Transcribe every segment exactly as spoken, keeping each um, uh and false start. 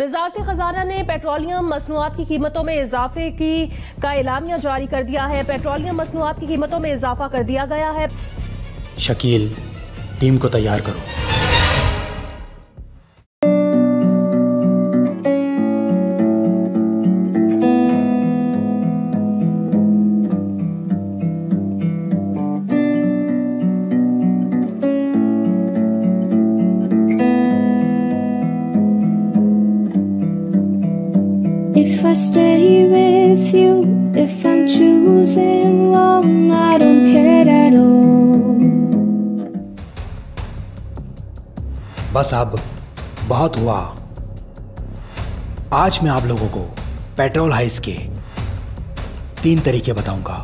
वजारत खजाना ने पेट्रोलियम मसनूआत की कीमतों में इजाफे की का एलामिया जारी कर दिया है। पेट्रोलियम मसनूआत की कीमतों में इजाफा कर दिया गया है। शकील, टीम को तैयार करो। If I stay with you, if I'm choosing wrong, I don't care at all. बस अब बहुत हुआ। आज मैं आप लोगों को पेट्रोल हाइस के तीन तरीके बताऊंगा।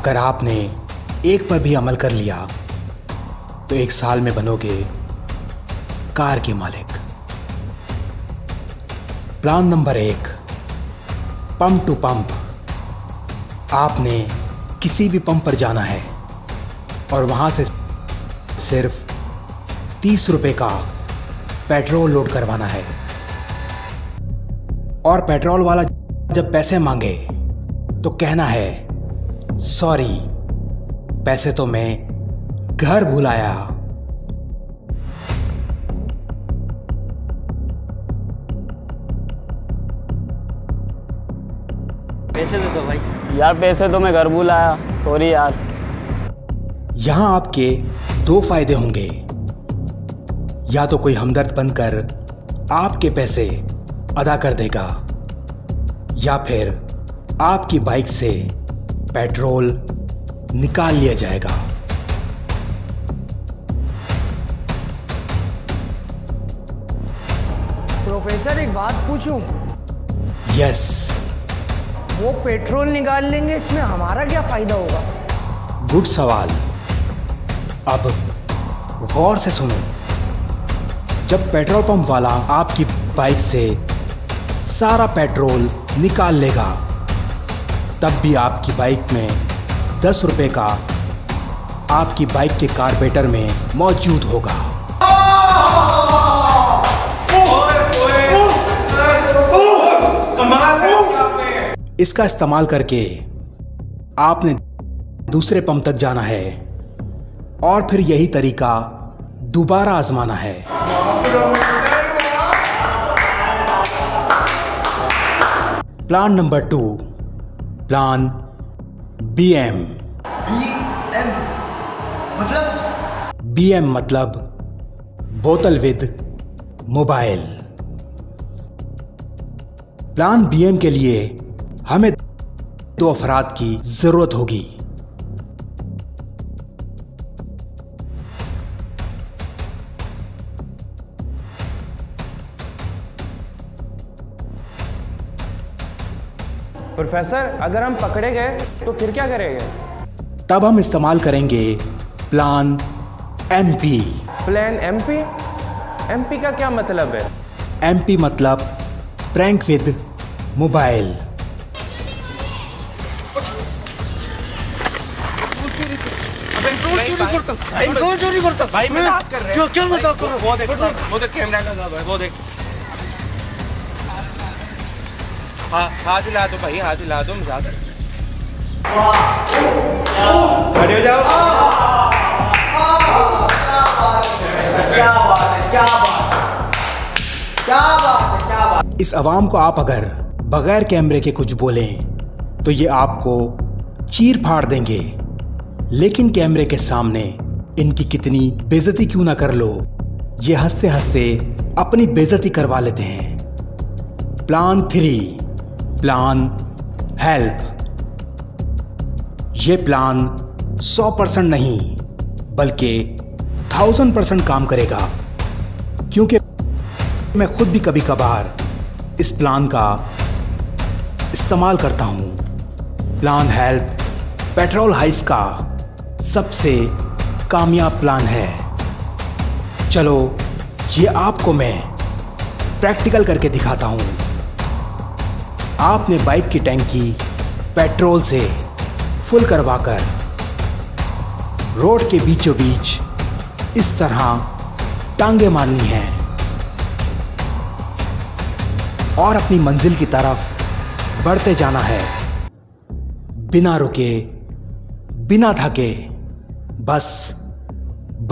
अगर आपने एक पर भी अमल कर लिया तो एक साल में बनोगे कार के मालिक। प्लान नंबर एक, पंप टू पंप। आपने किसी भी पंप पर जाना है और वहाँ से सिर्फ तीस रुपये का पेट्रोल लोड करवाना है। और पेट्रोल वाला जब पैसे मांगे तो कहना है, सॉरी पैसे तो मैं घर भूल आया। पैसे दे दो भाई। यार पैसे तो मैं घर भूल आया, सॉरी यार। यहाँ आपके दो फायदे होंगे, या तो कोई हमदर्द बनकर आपके पैसे अदा कर देगा या फिर आपकी बाइक से पेट्रोल निकाल लिया जाएगा। प्रोफेसर एक बात पूछूं? यस। वो पेट्रोल निकाल लेंगे, इसमें हमारा क्या फायदा होगा? गुड सवाल। अब गौर से सुनो। जब पेट्रोल पंप वाला आपकी बाइक से सारा पेट्रोल निकाल लेगा तब भी आपकी बाइक में दस रुपये का आपकी बाइक के कार्बेटर में मौजूद होगा। इसका इस्तेमाल करके आपने दूसरे पंप तक जाना है और फिर यही तरीका दोबारा आजमाना है। Plan number two, plan BM. BM मतलब? बीएम मतलब बोतल विद मोबाइल। प्लान बीएम के लिए हमें दो अफराद की जरूरत होगी। प्रोफेसर अगर हम पकड़े गए तो फिर क्या करेंगे? तब हम इस्तेमाल करेंगे plan MP. Plan MP? MP का क्या मतलब है? एमपी मतलब प्रैंक विद मोबाइल। इस आवाम को आप अगर बगैर कैमरे के कुछ बोलें तो ये आपको चीर फाड़ देंगे, लेकिन कैमरे के सामने इनकी कितनी बेइज्जती क्यों ना कर लो, ये हंसते हंसते अपनी बेइज्जती करवा लेते हैं। Plan three, plan help. ये प्लान सौ परसेंट नहीं बल्कि थाउजेंड परसेंट काम करेगा, क्योंकि मैं खुद भी कभी कभार इस प्लान का इस्तेमाल करता हूँ। प्लान हेल्प पेट्रोल हाइस का सबसे कामयाब प्लान है। चलो ये आपको मैं प्रैक्टिकल करके दिखाता हूँ। आपने बाइक की टैंकी पेट्रोल से फुल करवाकर रोड के बीचों बीच इस तरह टांगे मारनी है। और अपनी मंजिल की तरफ बढ़ते जाना है, बिना रुके बिना थके बस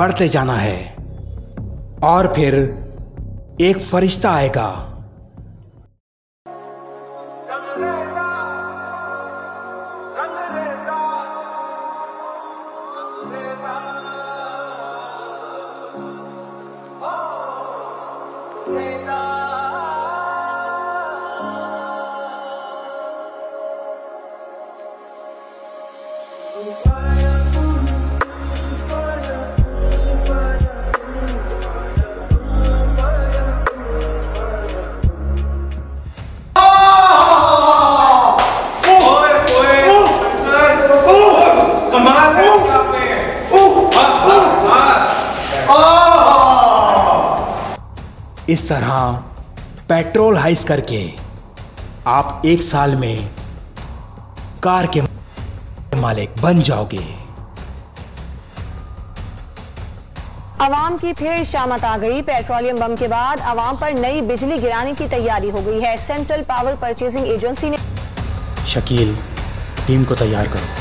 बढ़ते जाना है। और फिर एक फरिश्ता आएगा, इस तरह पेट्रोल हाइस करके आप एक साल में कार के मालिक बन जाओगे। आवाम की फिर शामत आ गई। पेट्रोलियम बम के बाद आवाम पर नई बिजली गिराने की तैयारी हो गई है। सेंट्रल पावर परचेजिंग एजेंसी ने शकील टीम को तैयार करो।